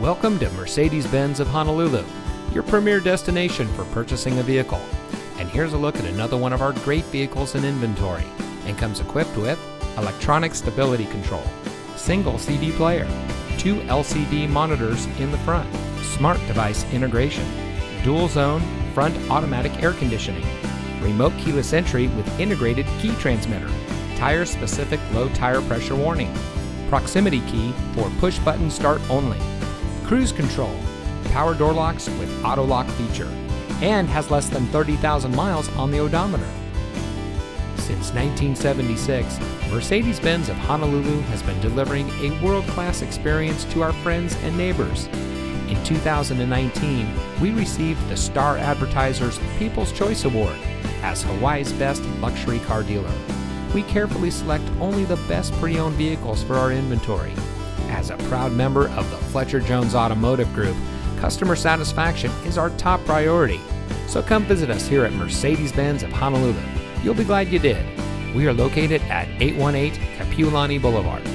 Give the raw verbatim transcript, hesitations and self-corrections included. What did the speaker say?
Welcome to Mercedes-Benz of Honolulu, your premier destination for purchasing a vehicle. And here's a look at another one of our great vehicles in inventory, and comes equipped with electronic stability control, single C D player, two L C D monitors in the front, smart device integration, dual zone front automatic air conditioning, remote keyless entry with integrated key transmitter, tire specific low tire pressure warning, proximity key for push button start only, cruise control, power door locks with auto lock feature, and has less than thirty thousand miles on the odometer. Since nineteen seventy-six, Mercedes-Benz of Honolulu has been delivering a world-class experience to our friends and neighbors. In two thousand nineteen, we received the Star Advertiser's People's Choice Award as Hawaii's best luxury car dealer. We carefully select only the best pre-owned vehicles for our inventory. As a proud member of the Fletcher Jones Automotive Group, customer satisfaction is our top priority. So come visit us here at Mercedes-Benz of Honolulu. You'll be glad you did. We are located at eight one eight Kapiolani Boulevard.